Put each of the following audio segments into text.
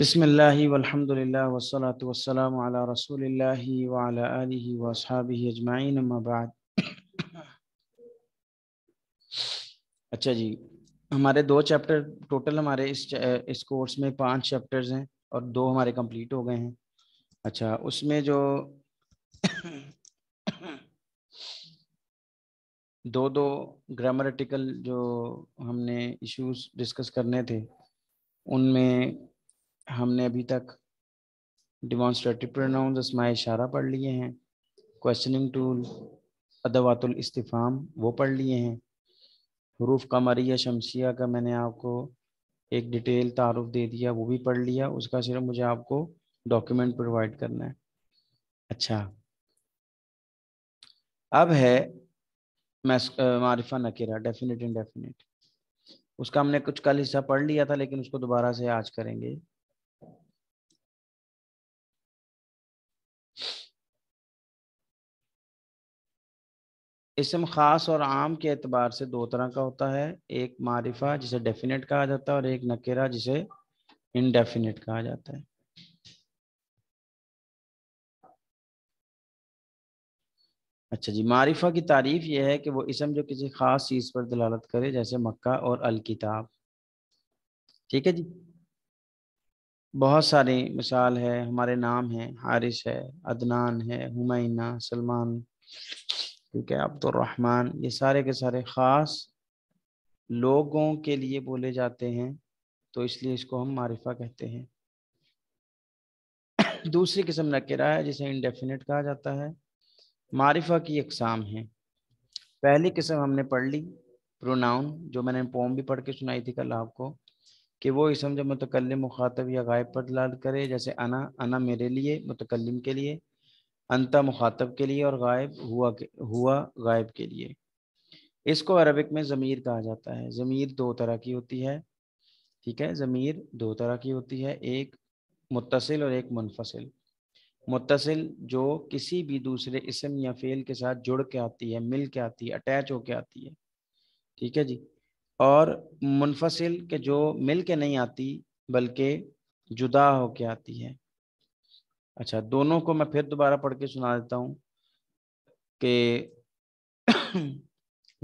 बिस्मिल्लाहि वल्हम्दुलिल्लाह वस्सलातु वस्सलामु अला रसूलिल्लाहि व अला आलिहि व अस्हाबिहि अजमाइन अम्मा बाद। अच्छा जी, हमारे 2 चैप्टर टोटल हमारे इस कोर्स में 5 चैप्टर्स हैं और 2 हमारे कंप्लीट हो गए हैं। अच्छा, उसमें जो 2 ग्रामरटिकल जो हमने इश्यूज डिस्कस करने थे उनमें हमने अभी तक डिमॉन्स्ट्रेटिव प्रोनाउंस, अस्माए इशारा पढ़ लिए हैं, क्वेश्चनिंग टूल, अदवातुल इस्तिफाम वो पढ़ लिए हैं, हुरूफ कमरिया शमसिया का मैंने आपको एक डिटेल तारुफ दे दिया, वो भी पढ़ लिया। उसका सिर्फ मुझे आपको डॉक्यूमेंट प्रोवाइड करना है। अच्छा, अब है मारिफा नकिरा, डेफिनेट इंडेफिनेट। उसका हमने कुछ कल हिस्सा पढ़ लिया था, लेकिन उसको दोबारा से आज करेंगे। इसम खास और आम के एतबार से 2 तरह का होता है, एक मारिफा जिसे डेफिनेट कहा जाता है और एक नकेरा जिसे इनडेफिनेट कहा जाता है। अच्छा जी, मारिफा की तारीफ यह है कि वो इसम जो किसी खास चीज पर दलालत करे, जैसे मक्का और अल किताब। ठीक है जी, बहुत सारी मिसाल है, हमारे नाम है, हारिस है, अदनान है, हुमैना, सलमान, ठीक है, अब्दुर्रहमान, ये सारे के सारे ख़ास लोगों के लिए बोले जाते हैं, तो इसलिए इसको हम मारिफा कहते हैं। दूसरी किस्म नकिरा है जिसे इंडेफिनेट कहा जाता है। मारिफा की अकसाम है। पहली किस्म हमने पढ़ ली, प्रोनाउन, जो मैंने पोम भी पढ़ के सुनाई थी कल आपको, कि वो इसम जो मुतकल्लिम, मुखातब या गायब पर दलालत करे, जैसे अना, अना मेरे लिए, मुतकल्लिम के लिए, अंता मुखातब के लिए, और गायब हुआ गायब के लिए। इसको अरबिक में ज़मीर कहा जाता है। ज़मीर 2 तरह की होती है, ठीक है, ज़मीर 2 तरह की होती है, एक मुत्तसिल और एक मुनफसिल। मुत्तसिल जो किसी भी दूसरे इसम या फ़ेल के साथ जुड़ के आती है, मिल के आती है, अटैच हो के आती है, ठीक है जी। और मुनफसिल के जो मिल के नहीं आती बल्कि जुदा हो के आती है। अच्छा, दोनों को मैं फिर दोबारा पढ़ के सुना देता हूँ कि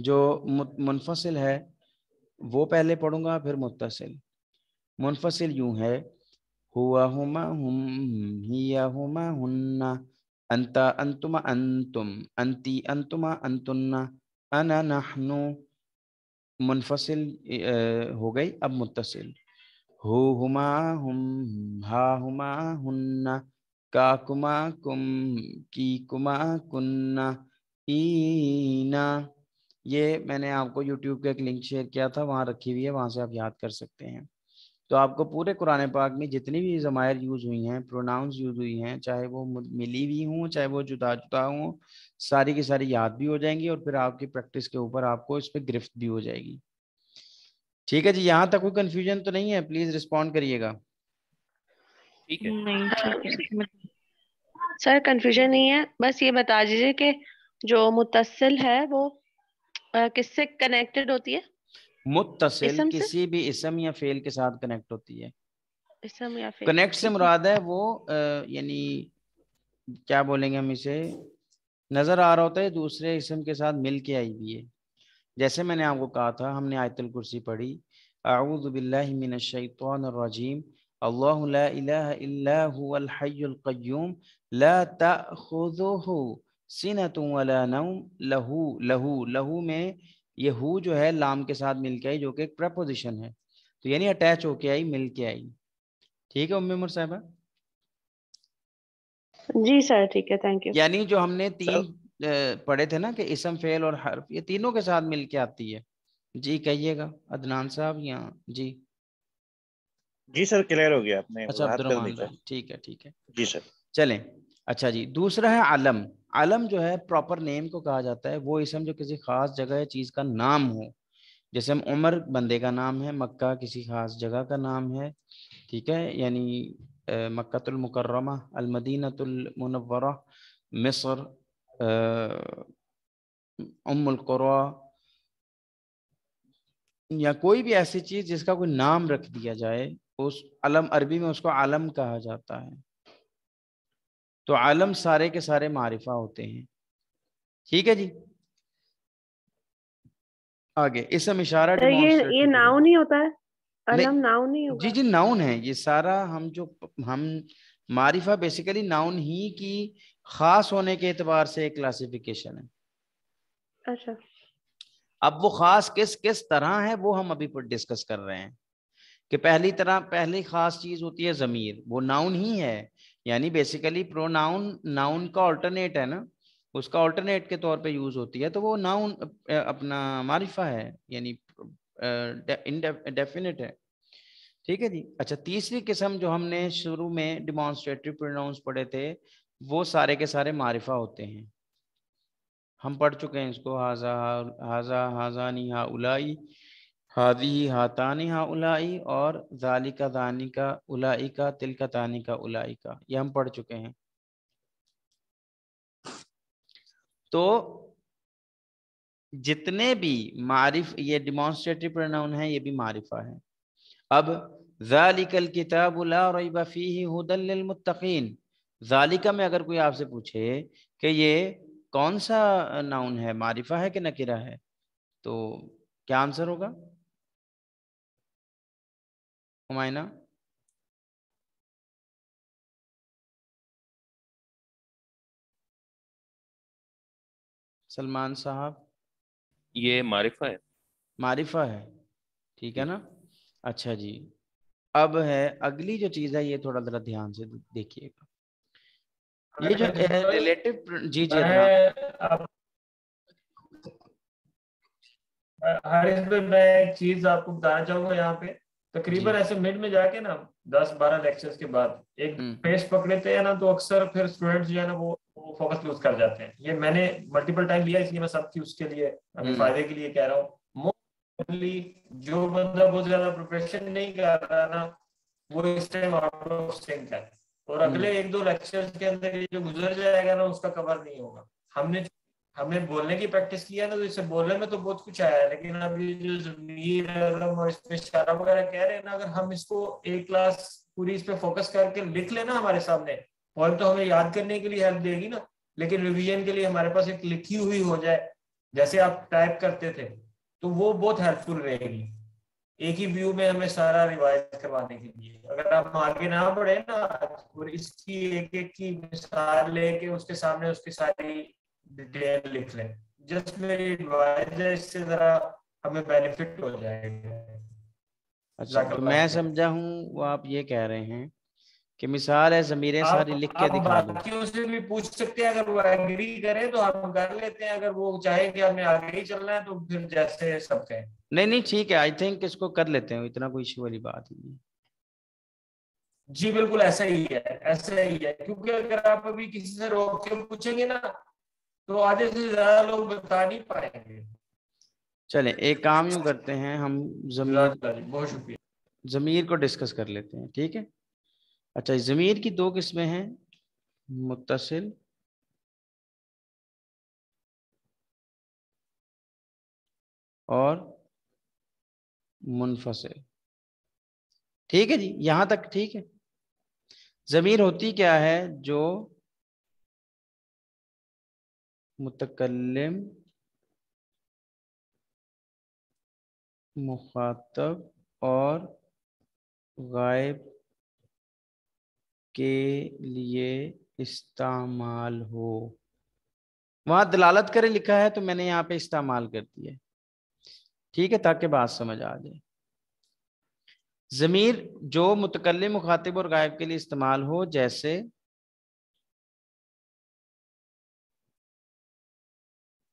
जो मुनफसिल है वो पहले पढ़ूंगा, फिर मुत्तसिल। मुनफसिल यूं है, हुआ हुमा हुम, हिया हुमा हुन्ना, अंता अंतुमा अंतुम, अंती अंतुमा अंतुन्ना, अना नहनु। मुनफसिल हो गई। अब मुत्तसिल, हु हुमा हुम, हा हुमा हुन्ना, का कुमा कुम, की कुमा कुन्ना, ईना। ये मैंने आपको YouTube का एक लिंक शेयर किया था, वहाँ रखी हुई है, वहाँ से आप याद कर सकते हैं। तो आपको पूरे कुरान पाक में जितनी भी ज़मायर यूज़ हुई हैं, प्रोनाउंस यूज़ हुई हैं, चाहे वो मिली हुई हों चाहे वो जुदा जुदा हों, सारी की सारी याद भी हो जाएंगी और फिर आपकी प्रैक्टिस के ऊपर आपको इस पर गिरफ्त भी हो जाएगी। ठीक है जी, यहाँ तक कोई कन्फ्यूजन तो नहीं है? प्लीज़ रिस्पॉन्ड करिएगा। ठीक है, नहीं सर, कंफ्यूजन नहीं है, बस ये बता दीजिए कि जो मुत्तसिल है वो किससे कनेक्टेड होती है? मुत्तसिल किसी भी इसम या फेल के साथ कनेक्ट होती है। इसम या फेल, कनेक्ट से मुराद है वो यानी क्या बोलेंगे हम इसे, नजर आ रहा होता है दूसरे इसम के साथ मिल के आई हुई है। जैसे मैंने आपको कहा था, हमने आयतुल कुर्सी पढ़ी, अऊज़ु बिल्लाहि मिनश शैतानिर रजीम, अल्लाहु ला इलाहा इल्ला हुवल हय्युल क़य्यूम, ला तअख़ुज़ुहु सिनतुन वला नौम, लहू। लहू लहू में ये हु जो है लाम के साथ मिल के आई, जो कि एक प्रपोजिशन है, तो यानी अटैच होके आई, मिल के आई। ठीक है उम्मे उमर साहिबा? जी सर, ठीक है, थैंक यू। यानी जो हमने 3 पढ़े थे ना कि इसम, फेल और हर्फ, ये तीनों के साथ मिल के आती है। जी कहिएगा अदनान साहब। यहाँ जी जी सर, क्लियर हो गया आपने। अच्छा अब्दुलरहमान, ठीक है, ठीक है जी सर, चलें। अच्छा जी, दूसरा है आलम। आलम जो है प्रॉपर नेम को कहा जाता है, वो इसम जो किसी खास जगह या चीज़ का नाम हो, जैसे हम उमर बंदे का नाम है, मक्का किसी खास जगह का नाम है, ठीक है, यानी मक्कातुल मुकर्रमा, अल-मदीनतुल मुनव्वरा, मिस्र, उम्मुल कुरा, या कोई भी ऐसी चीज़ जिसका कोई नाम रख दिया जाए उस आलम, अरबी में उसको आलम कहा जाता है। तो आलम सारे के सारे मारिफा होते हैं। ठीक है जी, आगे इसम इशारा तो ये नाउन ही होता है, आलम नाउन ही होगा। जी जी नाउन है ये सारा। हम मारिफा बेसिकली नाउन ही की खास होने के एतबार से एक क्लासिफिकेशन है। अच्छा, अब वो खास किस किस तरह है वो हम अभी पर डिस्कस कर रहे हैं कि पहली खास चीज होती है ज़मीर, वो नाउन ही है, यानी बेसिकली प्रोनाउन नाउन का ऑल्टरनेट है ना, उसका ऑल्टरनेट के तौर पे यूज होती है, तो वो नाउन अपना मारिफा है, यानी इनडेफिनेट है। ठीक है जी। अच्छा, तीसरी किस्म जो हमने शुरू में डिमॉन्स्ट्रेटिव प्रोनाउंस पढ़े थे वो सारे के सारे मारिफा होते हैं, हम पढ़ चुके हैं इसको। हाजा हाजा हाजानी हा उलाई हादी हातानी हा उलाई और जालिका दानी का उलाई का तिलका तानी का उलाई का, ये हम पढ़ चुके हैं। तो जितने भी मारिफ ये डिमॉन्स्ट्रेटिव प्रोनाउन है ये भी मारिफा है। अब जालिकल किताब ला रैब फीही हुदल लिल मुत्तकीन, जालिका में अगर कोई आपसे पूछे कि ये कौन सा नाउन है, मारिफा है कि नकिरा है, तो क्या आंसर होगा हुमायना? सलमान साहब, ये मारिफा है। मारिफा है, ठीक है ना। अच्छा जी, अब है अगली जो चीज है ये थोड़ा ध्यान से देखिएगा, ये जो रिलेटिव। जी जी, मैं एक चीज आपको बताना चाहूंगा यहाँ पे। तकरीबन ऐसे मिड में जाके ना 10-12 लेक्चर्स के बाद एक पेज पकड़ते हैं ना, तो अक्सर फिर स्टूडेंट्स जो है ना वो फोकस लूज कर जाते हैं। ये मैंने मल्टीपल टाइम लिया, इसलिए मैं सबकी उसके लिए फायदे के लिए कह रहा हूँ। मोस्टली जो बंदा बहुत ज्यादा प्रिपरेशन नहीं कर रहा ना, वो इस टाइम आउट ऑफ सिंक है, और अगले 1-2 लेक्चर्स के अंदर जो गुजर जाएगा ना उसका कवर नहीं होगा। हमने बोलने की प्रैक्टिस किया ना, तो इससे बोलने में तो बहुत कुछ आया, लेकिन अब ये जो ज़मीर और इसमें इशारा वगैरह कह रहे हैं ना, अगर हम इसको एक क्लास पूरी इस पे फोकस करके लिख लेना हमारे सामने, पॉइंट तो हमें याद करने के लिए हेल्प देगी ना, लेकिन रिवीजन के लिए हमारे पास एक लिखी हुई हो जाए, जैसे आप टाइप करते थे, तो वो बहुत हेल्पफुल रहेगी एक ही व्यू में हमें सारा रिवाइज करवाने के लिए। अगर आप आगे ना बढ़े ना और इसकी एक-एक की मिसाल लेके उसके सामने उसकी सारी डिटेल लिख लें, जस्ट मेरी एडवाइस है, इससे जरा हमें बेनिफिट हो जाएगा। अच्छा, तो मैं समझा हूँ वो आप ये कह रहे हैं कि मिसाल है ज़मीरें सारी लिख के दिखा दो। बाकियों से भी पूछ सकते हैं, अगर वो एग्री करें तो हम कर लेते हैं, अगर वो चाहे कि हमें आगे ही चलना है तो फिर जैसे सब कहें। नहीं ठीक है, आई थिंक इसको कर लेते हैं, इतना कोई इश्यू वाली बात नहीं। जी बिल्कुल ऐसा ही है, क्योंकि अगर आप अभी किसी से रोक के पूछेंगे ना तो आधे से ज्यादा लोग बता नहीं पाएंगे। चले एक काम करते हैं, हम ज़मीर को डिस्कस कर लेते हैं। ठीक है। अच्छा, ज़मीर की 2 किस्में हैं, मुत्तसिल और मुनफसिल। ठीक है जी, यहाँ तक ठीक है। ज़मीर होती क्या है? जो मुतकल्लिम, मुखातब और गायब के लिए इस्तेमाल हो। वहाँ दलालत करे लिखा है तो मैंने यहाँ पे इस्तेमाल कर दिया। ठीक है, ताकि बात समझ आ जाए। ज़मीर जो मुतकल्लिम, मुखातिब और गायब के लिए इस्तेमाल हो, जैसे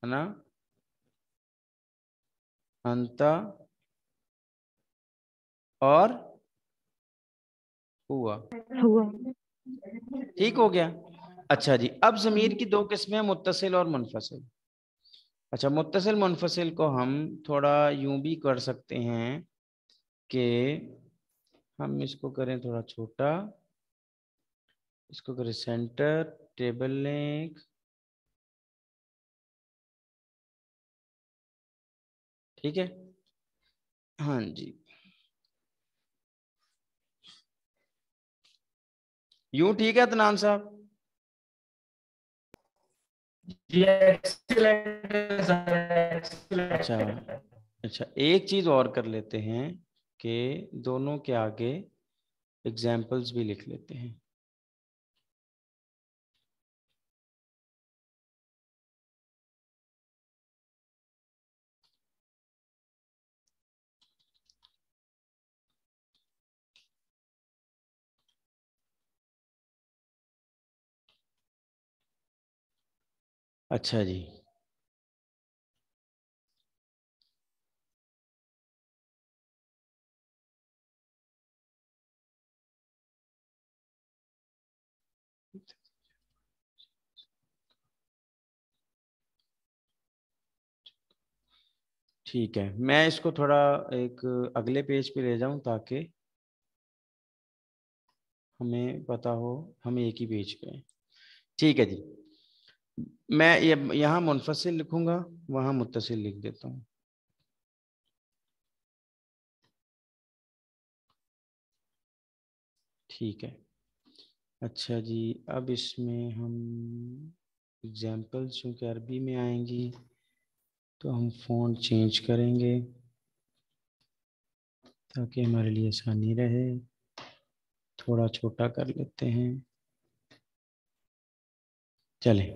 है ना, अंता और हुआ। ठीक हो गया। अच्छा जी, अब ज़मीर की 2 किस्में, मुत्तसिल और मुनफसिल। अच्छा, मुत्तसिल मुनफसिल को हम थोड़ा यूं भी कर सकते हैं कि हम इसको करें थोड़ा छोटा, इसको करें सेंटर, टेबल लिंक। ठीक है, हाँ जी। यूं ठीक है अदनान साहब? अच्छा अच्छा, एक चीज और कर लेते हैं कि दोनों के आगे एग्जाम्पल्स भी लिख लेते हैं। अच्छा जी, ठीक है, मैं इसको थोड़ा एक अगले पेज पे ले जाऊं ताकि हमें पता हो हम एक ही पेज पे हैं। ठीक है जी, मैं ये यहाँ मुनफसिल लिखूंगा, वहाँ मुत्तसिल लिख देता हूँ। ठीक है, अच्छा जी, अब इसमें हम एग्जाम्पल्स चूँकि अरबी में आएंगी तो हम फ़ॉन्ट चेंज करेंगे ताकि हमारे लिए आसानी रहे। थोड़ा छोटा कर लेते हैं, चलें।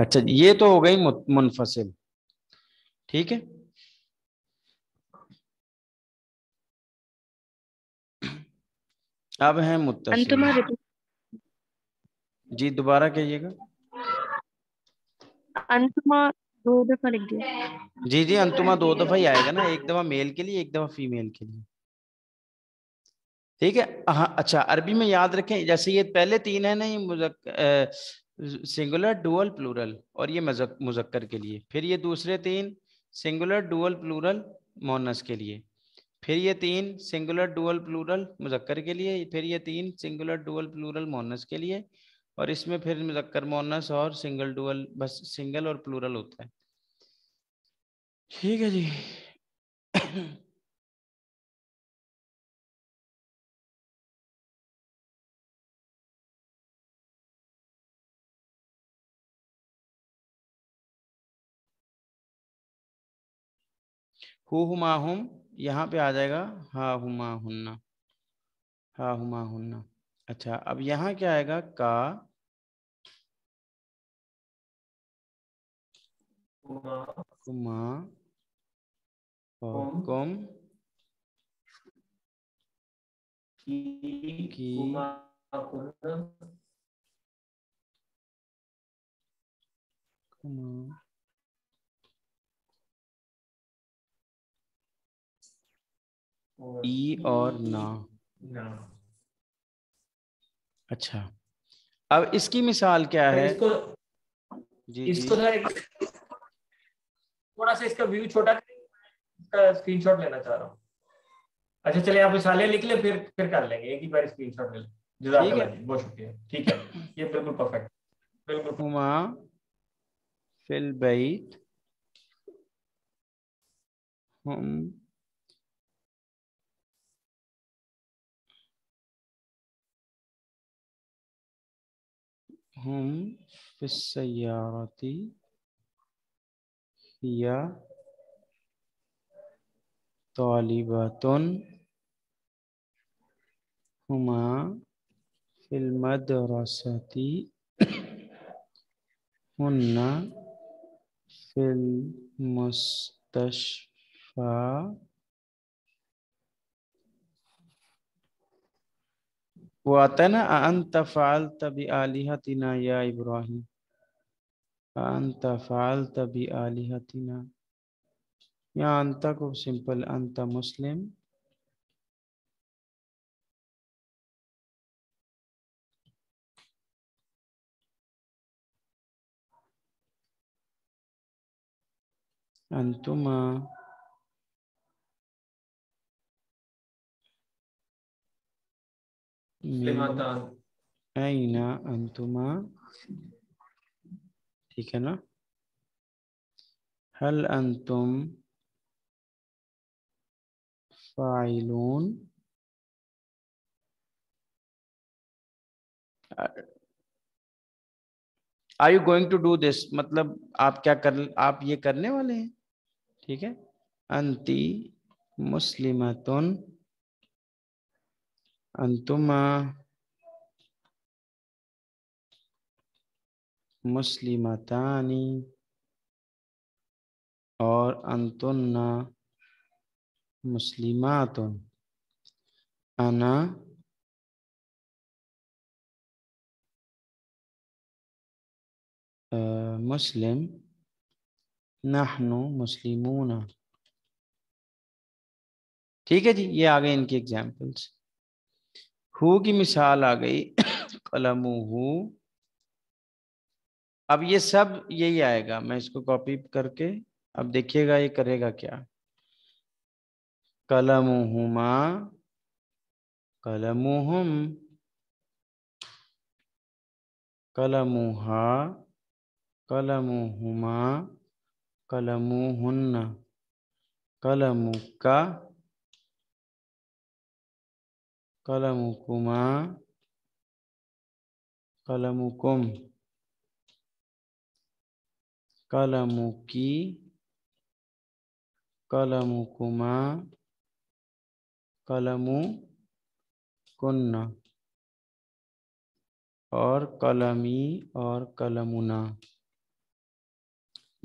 अच्छा, ये तो हो गई मुनफसिल। ठीक है, अब है मुत्तसिल। जी दोबारा कहिएगा। अंतुमा दो दफा लिख दिया। जी जी, अंतुमा दो दफा ही आएगा ना, एक दफा मेल के लिए, एक दफा फीमेल के लिए। ठीक है, हाँ। अच्छा, अरबी में याद रखें, जैसे ये पहले तीन है ना, ये सिंगुलर डुअल प्लूरल और ये मुज़क्कर के लिए, फिर ये दूसरे तीन सिंगुलर डुअल प्लूरल मोनस के लिए, फिर ये तीन सिंगुलर डुअल प्लूरल मुज़क्कर के लिए, फिर ये तीन सिंगुलर डुअल प्लूरल मोनस के लिए, और इसमें फिर मुज़क्कर मोनस और सिंगल डुअल, बस सिंगल और प्लूरल होता है। ठीक है जी। हु हुमा हुम, यहाँ पे आ जाएगा हा हुमा हुन्ना, हा हुमा हुन्ना। अच्छा, अब यहाँ क्या आएगा? का हुमा और कुम की हुमा ई और ना। अच्छा, अब इसकी मिसाल क्या है? इसको थोड़ा सा इसका व्यू छोटा, इसका स्क्रीनशॉट लेना चाह रहा हूँ। अच्छा चलिए, आप मिसालें लिख ले, फिर कर लेंगे, एक ही बार स्क्रीनशॉट ले लें। बहुत शुक्रिया। ठीक है, ये बिल्कुल परफेक्ट, बिल्कुल। हुमा फिल बैत हम हम फिस्सयारती या तालिबातुन हुमा फिल मदरसती हुन्ना फिल मुस्तश्फा वो आता है ना अंता फ़अल्ता बि आलिहतिना या इब्राहिम, अंता फ़अल्ता बि आलिहतिना। यहाँ अंता को सिंपल अंता मुस्लिम, अंतुमा अना अंतुमा, ठीक है ना। हल अंतुम फाइलून, are you going to do this, मतलब आप क्या कर, आप ये करने वाले हैं, ठीक है। अंती मुस्लिमतुन अंतुमा मुस्लिमतानी और अंतुन्ना मुस्लिमातुन। अना मुस्लिम नहनु मुस्लिमूना, ठीक है जी। ये आ गए इनकी एग्जाम्पल्स। हु की मिसाल आ गई कलमु हु। अब ये सब यही आएगा, मैं इसको कॉपी करके अब देखिएगा ये करेगा क्या। कलमु हुमा कलमु हुम कलमु हा कलमु हुमा कलमु हुन्ना कलमु का कलमुकुमा कलमुकुम कलमुकी कलमुकुमा कलमुकुन्ना और कलमी और कलमुना।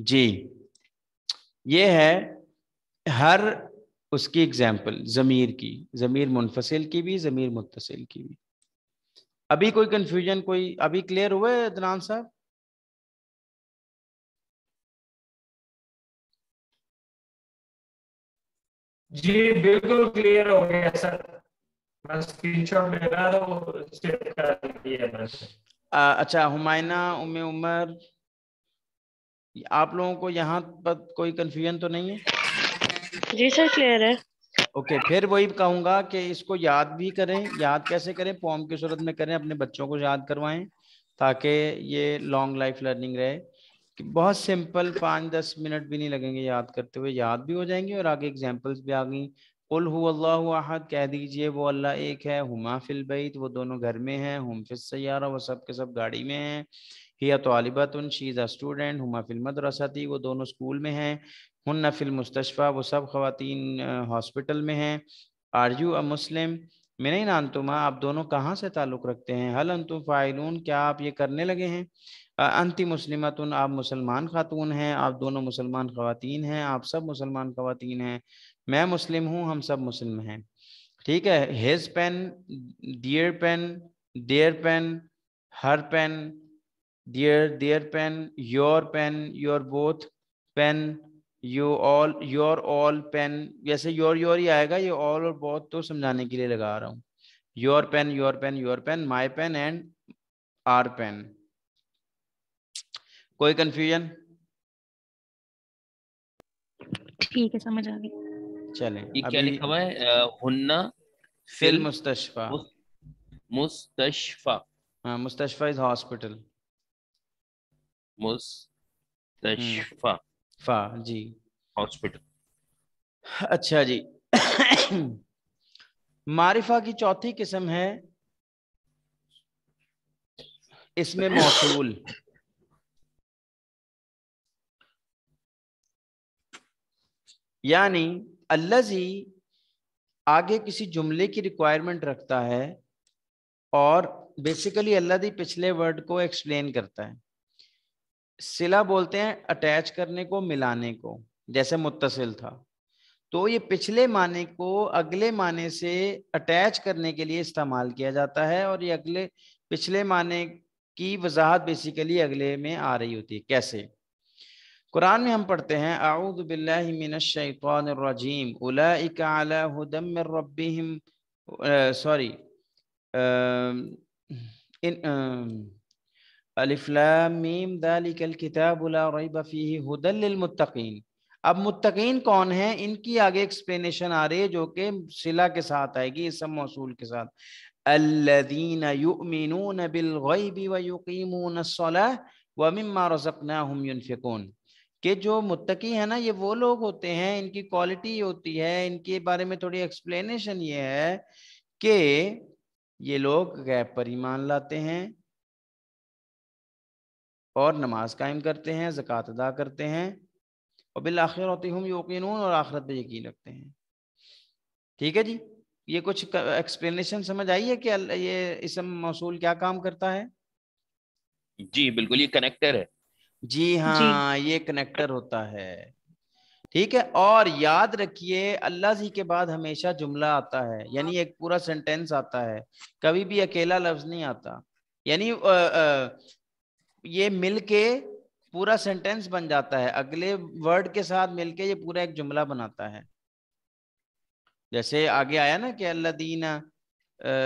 जी ये है हर उसकी एग्जाम्पल, ज़मीर की, ज़मीर मुनफसिल की भी, ज़मीर मुत्तसिल की भी। अभी कोई कंफ्यूजन, कोई अभी क्लियर हुआ है अदनान साहब? जी बिल्कुल क्लियर हो गया सर, बस स्क्रीनशॉट लगा दो, सेव कर दिया बस। अच्छा हुमायना, उम्मे उमर, आप लोगों को यहाँ पर कोई कंफ्यूजन तो नहीं है? जी सर क्लियर है। ओके फिर वही कहूंगा कि इसको याद भी करें। याद कैसे करें? फॉर्म की सूरत में करें, अपने बच्चों को याद करवाएं ताकि ये लॉन्ग लाइफ लर्निंग रहे। कि बहुत सिंपल, 5-10 मिनट भी नहीं लगेंगे याद करते हुए, याद भी हो जाएंगे और आगे एग्जांपल्स भी आ गई। कुल हुवल्लाहु अहद कह दीजिए, वो अल्लाह एक है। हुमा फिल बैत, वो दोनों घर में हैं। हुम फिस सय्यारा, वो सब के सब गाड़ी में हैं। हिया तालिबातुन, शी इज अ स्टूडेंट। हुमा फिल मदरसती, वो दोनों स्कूल में हैं। हुन्ना फिल मुस्तश्फा, वो सब ख़वातीन हॉस्पिटल में हैं। आर यू अ मुस्लिम, मैंने ही नानतुमा, आप दोनों कहाँ से ताल्लुक़ रखते हैं। हल अंतुम फ़ाइलून, क्या आप ये करने लगे हैं। अंती मुस्लिमतुन, आप मुसलमान खातून हैं। आप दोनों मुसलमान ख़वातीन हैं, आप सब मुसलमान ख़वातीन हैं। मैं मुस्लिम हूँ, हम सब मुस्लिम हैं, ठीक है। His pen, their pen, their pen, her pen, their their pen, your both pen, you all, your all pen. वैसे योर ही आएगा, ये ऑल और बहुत तो समझाने के लिए लगा रहा हूँ। Your pen, your pen, your pen, my pen and our pen. कोई कंफ्यूजन? ठीक है समझ आ गई। चलें क्या लिखा हुआ है? हुन्ना फिल मुस्तश्फा, मुस्तश्फा, हाँ मुस्तश्फा इज हॉस्पिटल, मुस्तश्फा फा जी हॉस्पिटल। अच्छा जी मारिफा की चौथी किस्म है इसमें मौसूल, यानी अल्लज़ी आगे किसी जुमले की रिक्वायरमेंट रखता है और बेसिकली अल्लज़ी पिछले वर्ड को एक्सप्लेन करता है। सिला बोलते हैं अटैच करने को, मिलाने को, जैसे मुत्तसिल था। तो ये पिछले माने को अगले माने से अटैच करने के लिए इस्तेमाल किया जाता है और ये अगले पिछले माने की वजाहत बेसिकली अगले में आ रही होती है। कैसे? कुरान में हम पढ़ते हैं आऊज़ु बिल्लाहि मिनश शैतानिर रजीम उलाइका अला हुदम मिर रब्बिहिम अलिफ लाम मीम ज़ालिकल किताबु ला रैब फ़ीहि हुदल लिल मुत्तक़ीन। अब मुत्तकीन कौन है, इनकी आगे एक्सप्लेनेशन आ रही है जो कि सिला के साथ आएगी, इस सब मौसूल के साथ। अल्लज़ीना युमिनूना बिल ग़ैबी व युक़ीमूना अस्सलाह व मिम्मा रज़क़नाहुम युनफ़िक़ून। के जो मुत्तकी है ना, ये वो लोग होते हैं, इनकी क्वालिटी होती है। इनके बारे में थोड़ी एक्सप्लेनेशन ये है कि ये लोग गैब पर ईमान लाते हैं और नमाज कायम करते हैं, ज़कात अदा करते हैं और बिल आखिरत हम यकीनून, और आखिरत पे यकीन रखते हैं। ठीक है जी, ये कुछ एक्सप्लेनेशन समझ आई है कि ये इसम मौसूल क्या काम करता है? जी बिल्कुल, ये कनेक्टर है। जी हाँ, ये कनेक्टर होता है। ठीक है, और याद रखिए अल्लाह जी के बाद हमेशा जुमला आता है, यानी एक पूरा सेंटेंस आता है, कभी भी अकेला लफ्ज नहीं आता। यानी ये मिलके पूरा सेंटेंस बन जाता है, अगले वर्ड के साथ मिलके ये पूरा एक जुमला बनाता है। जैसे आगे आया ना कि अल्लज़ीना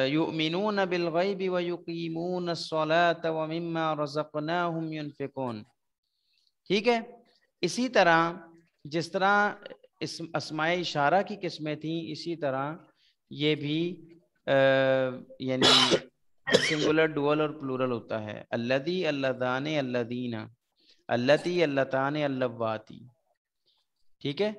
युमिनूना बिल ग़ैबी व युक़ीमूना अस्सलात व मिम्मा रज़क़नाहुम युनफ़िक़ून। ठीक है, इसी तरह जिस तरह इस अस्माए इशारा की किस्में थी, इसी तरह ये भी यानी सिंगुलर, डुअल और प्लूरल होता है। अल्लज़ी, अल्लज़ाने, अल्लज़ीना, अल्लती, अल्लताने, अल्लवाती। ठीक है,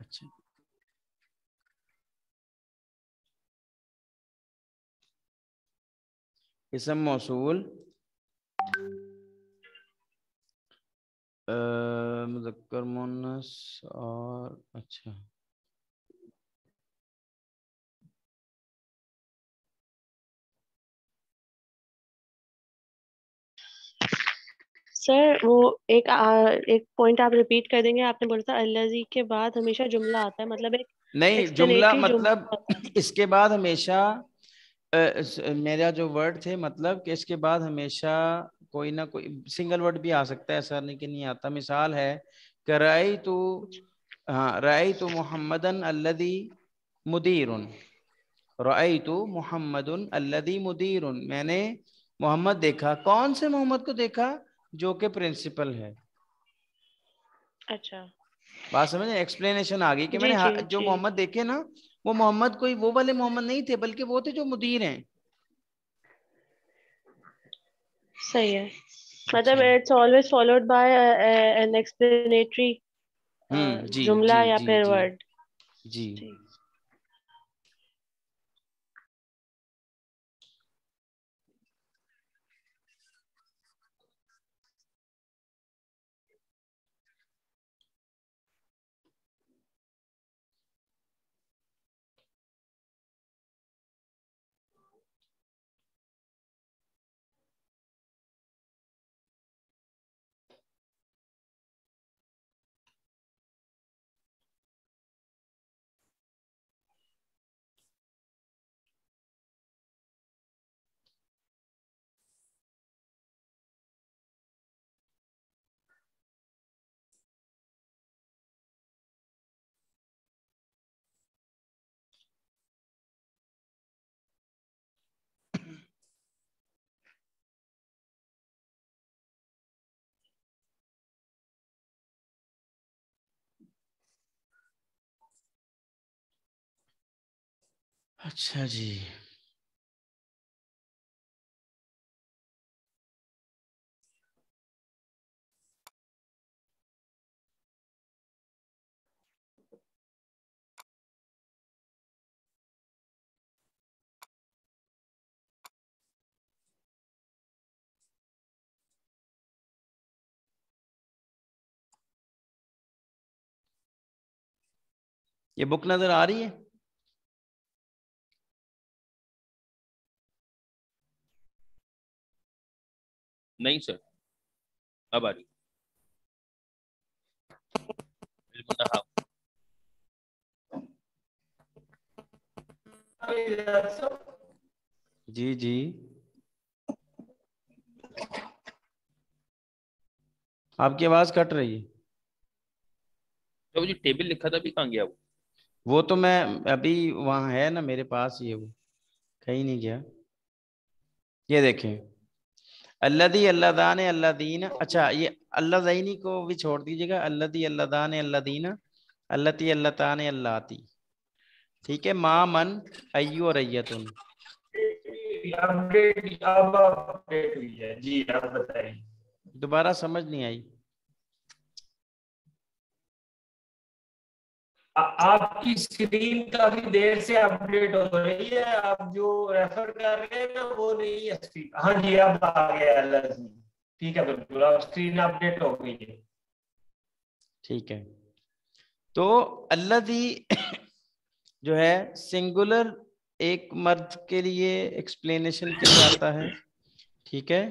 अच्छा इसम मौसूल मुज़क्कर मुअन्नस और अच्छा सर वो एक पॉइंट आप रिपीट कर देंगे? आपने बोला था अल्लाजी के बाद हमेशा जुमला आता है, मतलब एक नहीं जुमला, मतलब इसके बाद हमेशा मेरा जो वर्ड थे, मतलब कि इसके बाद हमेशा कोई ना कोई सिंगल वर्ड भी आ सकता है, ऐसा नहीं कि नहीं आता। मिसाल है कि राई तो, हाँ, राई तो मोहम्मदन अल्लदी मुदीरुन, राई तो मोहम्मदन अल्लदी मुदीरुन, मैंने मोहम्मद देखा। कौन से मोहम्मद को देखा? जो के प्रिंसिपल है। अच्छा, बात समझ, एक्सप्लेनेशन आ गई कि मैंने जो मोहम्मद देखे ना, वो मोहम्मद कोई वो वाले मोहम्मद नहीं थे, बल्कि वो थे जो मुदीर हैं। सही है, मतलब it's always followed by an explanatory जुमला या फिर वर्ड। जी अच्छा जी, ये बुक नजर आ रही है? नहीं सर, अब आ रही। जी जी आपकी आवाज कट रही है। तो जी टेबल लिखा था, अभी कहाँ गया वो तो मैं अभी वहां है ना मेरे पास, ये वो कहीं नहीं गया। ये देखें अल्लादी अल्लादान अल्लादीन। अच्छा ये अल्लाह ज़ैनी को भी छोड़ दीजिएगा। अल्लादी अल्लादान अल्लादीन अल्लती अल्लातान अल्लाती। ठीक है। माँ मन अय्यू और अय्यतुन। जी आप बताइए। दोबारा समझ नहीं आई। आपकी स्क्रीन काफी देर से अपडेट हो रही है, आप जो रेफर कर रहे हैं ना वो नहीं है। हाँ जी अब आ गया। ठीक है बिल्कुल, अब स्क्रीन अपडेट हो गई है। ठीक है। तो अल्लादी जो है सिंगुलर एक मर्द के लिए एक्सप्लेनेशन किया जाता है। ठीक है।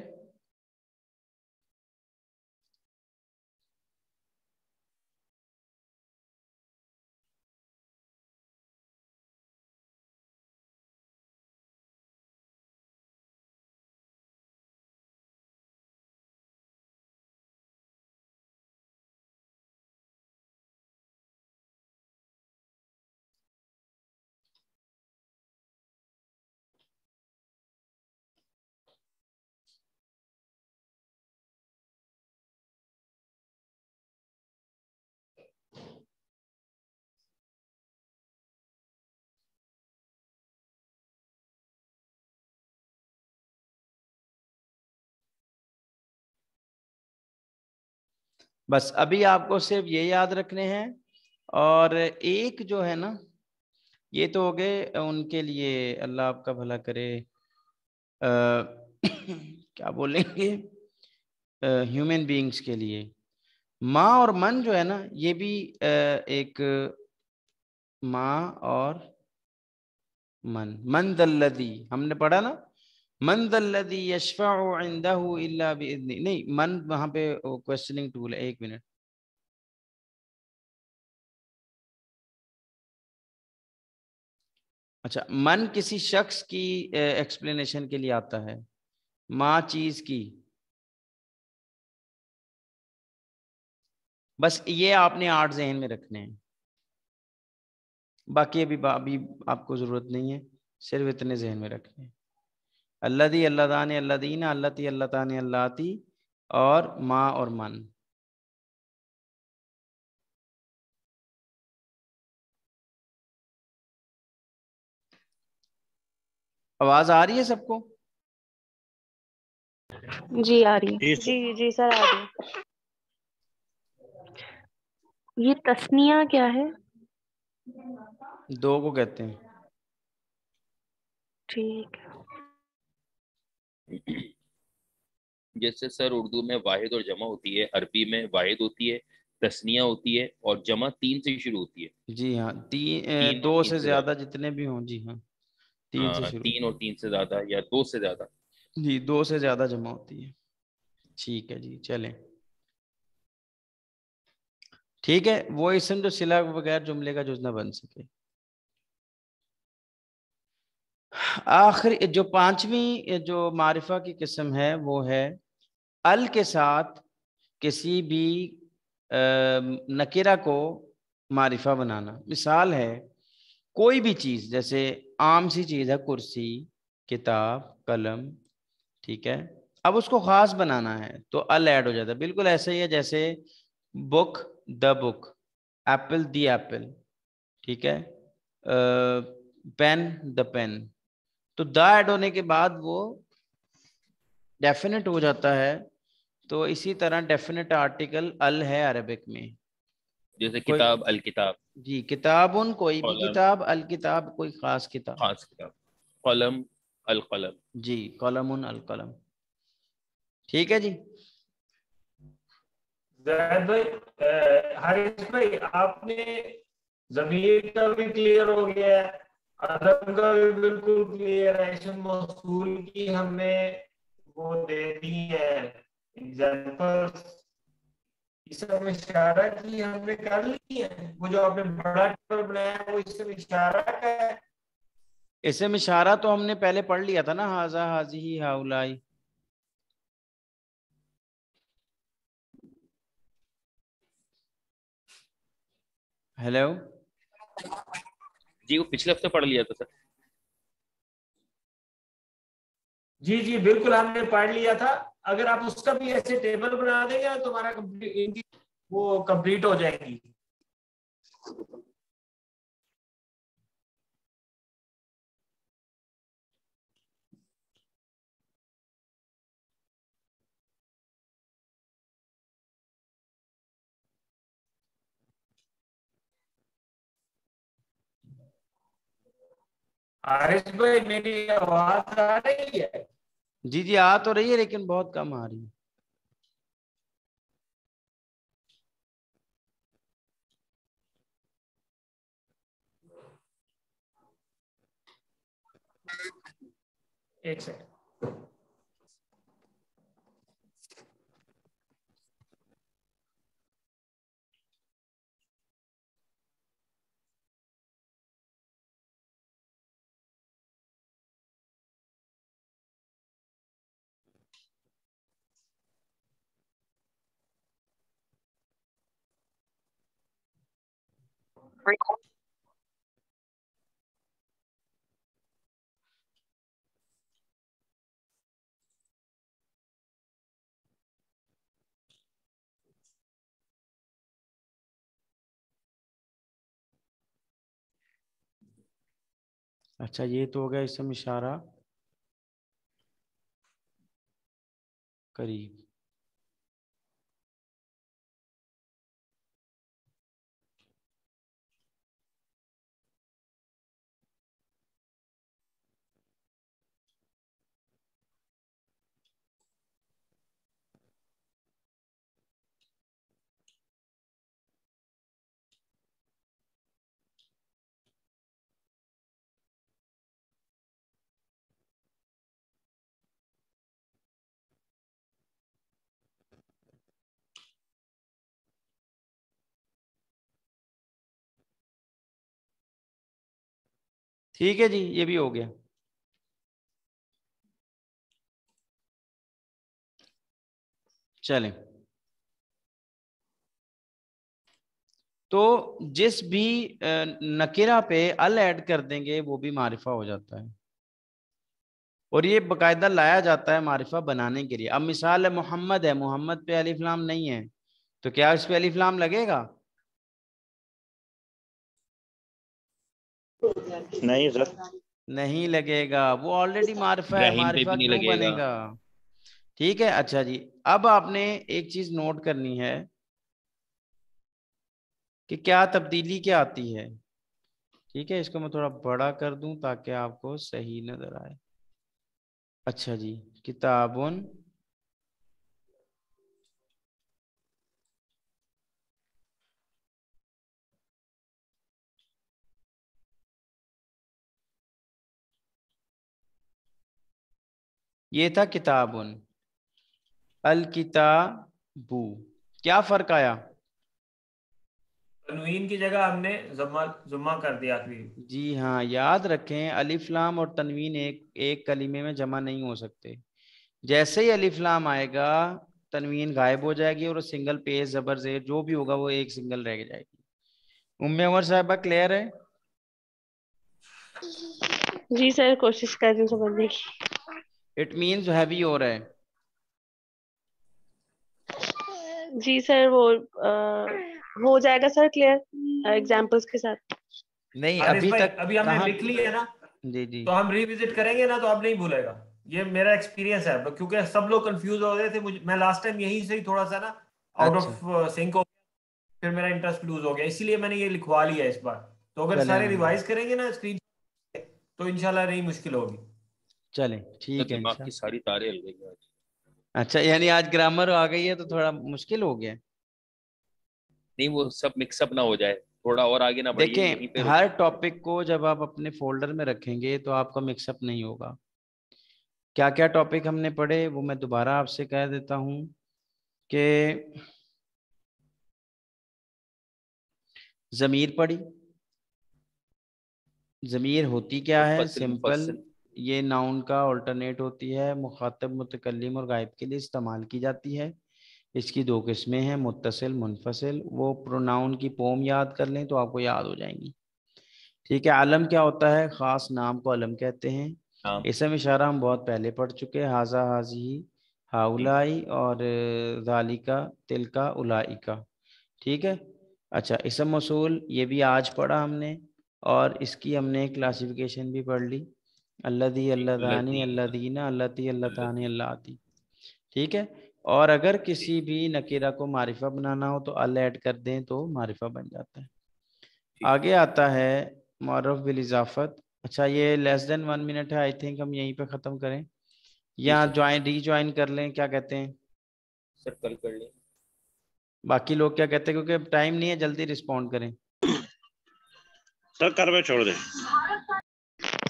बस अभी आपको सिर्फ ये याद रखने हैं। और एक जो है ना ये तो हो गए उनके लिए, अल्लाह आपका भला करे, क्या बोलेंगे, ह्यूमन बीइंग्स के लिए। माँ और मन जो है ना ये भी एक माँ और मन। मन दल्लदी हमने पढ़ा ना, मन दल्लदी यशफअु इंदहु इल्ला बिइज़्नि। नहीं मन वहां पे क्वेश्चनिंग टूल है। एक मिनट। अच्छा मन किसी शख्स की एक्सप्लेनेशन के लिए आता है, माँ चीज की। बस ये आपने 8 ज़हन में रखने हैं, बाकी अभी आपको जरूरत नहीं है, सिर्फ इतने ज़हन में रखने हैं। अल्लादी अल्लादान अल्लादीन अल्लती अल्लातान अल्लाती और माँ और मन। आवाज आ रही है सबको? जी आ रही है। जी जी सर आ रही है। ये तस्निया क्या है? दो को कहते हैं। ठीक है। जैसे सर उर्दू में वाहिद और जमा होती है, अरबी में वाहिद होती है, तस्निया होती है और जमा 3 से शुरू होती है। जी हाँ, 2 से ज्यादा जितने भी हों। जी हाँ 3 से शुरू, 3 और 3 से ज्यादा या 2 से ज्यादा। जी 2 से ज्यादा जमा होती है। ठीक है जी चलें। ठीक है। वो इसम जो सिला बगैर जुमले का जुज़ ना बन सके। आखिरी जो 5वीं जो मारिफा की किस्म है वो है अल के साथ किसी भी नकिरा को मारिफा बनाना। मिसाल है कोई भी चीज़, जैसे आम सी चीज़ है कुर्सी, किताब, कलम। ठीक है। अब उसको ख़ास बनाना है तो अल ऐड हो जाता है। बिल्कुल ऐसा ही है जैसे book the book, apple the apple. ठीक है। Pen the pen. तो द ऐड होने के बाद वो डेफिनेट हो जाता है। तो इसी तरह डेफिनेट आर्टिकल अल है अरबिक में, जैसे किताब अल किताब। जी किताबुन कोई भी किताब, अल किताब कोई खास किताब, खास किताब। कलम अल कलम। जी कलमुन अल कलम। ठीक है जी। ज़ैद भाई, हारिस भाई आपने जमीर का भी क्लियर हो गया है, अदब का भी बिल्कुल क्लियर है। इसमें मौसूल की हमने वो दे दी है एग्जाम्पल्स, इसमें इशारा की हमने कर ली है। वो जो आपने बड़ा टेबल बनाया वो इसमें इशारा का है। इसमें इशारा तो हमने पहले पढ़ लिया था ना, हाजा हाजी हाउलाई। हेलो जी, वो पिछले हफ्ते पढ़ लिया था सर। जी जी बिल्कुल, हमने पढ़ लिया था। अगर आप उसका भी ऐसे टेबल बना देंगे तो हमारा वो कंप्लीट हो जाएगी। आरिश भाई मेरी आवाज आ रही है? जी जी आ तो रही है लेकिन बहुत कम आ रही है। एक सेकंड। अच्छा ये तो हो गया इसमें इशारा करीब। ठीक है जी, ये भी हो गया। चलें, तो जिस भी नकिरा पे अल ऐड कर देंगे वो भी मारिफा हो जाता है, और ये बकायदा लाया जाता है मारिफा बनाने के लिए। अब मिसाल है, मोहम्मद पे अलिफ लाम नहीं है तो क्या इस पे अलिफ लाम लगेगा? नहीं सर, नहीं लगेगा। वो ऑलरेडी मारिफा है, मारिफा क्यों बनेगा? ठीक है। अच्छा जी, अब आपने एक चीज नोट करनी है कि क्या तब्दीली क्या आती है। ठीक है, इसको मैं थोड़ा बड़ा कर दूं ताकि आपको सही नजर आए। अच्छा जी, किताबुन ये था, किताबुन अल किताबू। क्या फर्क आया? तनवीन की जगह हमने जुम्मा कर दिया। जी हाँ, याद रखें अलिफ लाम और तनवीन एक कलीमे में जमा नहीं हो सकते। जैसे ही अलिफ लाम आएगा तनवीन गायब हो जाएगी और सिंगल पेज जबर जेर जो भी होगा वो एक सिंगल रह जाएगी। उम्मे उमर साहिबा क्लियर है? जी सर, कोशिश कर रही हूँ समझने की। इट मीन्स हैवी हो रहा है। जी सर, वो हो जाएगा सर क्लियर एग्जांपल्स के साथ। नहीं अभी तक, अभी हमने लिख ली है ना। जी जी, तो हम रिविजिट करेंगे ना तो आप नहीं भूलेगा। ये मेरा एक्सपीरियंस है क्योंकि सब लोग कंफ्यूज हो रहे थे। मैं लास्ट टाइम यहीं से ही थोड़ा सा ना आउट ऑफ सिंक हो गया, फिर मेरा इंटरेस्ट लूज हो गया, इसीलिए मैंने ये लिखवा लिया इस बार। तो अगर सारे रिवाइज करेंगे ना स्क्रीन तो इंशाल्लाह नहीं मुश्किल होगी। चले ठीक है, बाकी सारी तारे हिल गई आज। अच्छा, यानी आज ग्रामर आ गई है तो थोड़ा मुश्किल हो गया। नहीं वो सब मिक्सअप ना हो जाए। थोड़ा और आगे ना बढ़िए। देखें, हर टॉपिक को जब आप अपने फोल्डर में रखेंगे तो आपका मिक्सअप नहीं होगा। क्या क्या टॉपिक हमने पढ़े वो मैं दोबारा आपसे कह देता हूं कि ज़मीर पढ़ी। ज़मीर होती क्या है? सिंपल ये नाउन का अल्टरनेट होती है, मुखातब, मुतकल्लिम और गायब के लिए इस्तेमाल की जाती है। इसकी दो किस्में हैं, मुत्तसिल, मुनफसिल। वो प्रोनाउन की पोम याद कर लें तो आपको याद हो जाएंगी। ठीक है। आलम क्या होता है? ख़ास नाम को आलम कहते हैं। इसम इशारा हम बहुत पहले पढ़ चुके हैं, हाजा, हाजी, हाउलाई और ज़ालिका, तिलका, उलाइका। ठीक है। अच्छा, इसम मौसूल ये भी आज पढ़ा हमने और इसकी हमने क्लासिफिकेशन भी पढ़ ली, अल्लदी, अल्लदानी, अल्लदीना, अल्लती, अल्लतानी, अल्लाती। ठीक है। और अगर किसी भी नकीरा को मारिफा बनाना हो तो अल ऐड कर दें तो मारिफा बन जाता है। आगे आता है मौरफ बिल इजाफत। अच्छा, ये लेस देन 1 मिनट है, आई थिंक हम यहीं पे ख़त्म करें या ज्वाइन रीज्वाइन कर लें, क्या कहते हैं सर? कल कर लें। बाकी लोग क्या कहते हैं, क्योंकि टाइम नहीं है, जल्दी रिस्पॉन्ड करें सर, कर में छोड़ दें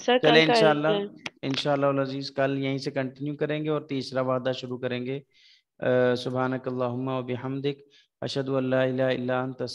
सर। चले इंशाल्लाह अजीज कल यहीं से कंटिन्यू करेंगे और तीसरा वादा शुरू करेंगे। सुभानकल्लाहुम्मा व बिहम्दिक, अशहदु अल्ला इलाहा इल्ला अंत।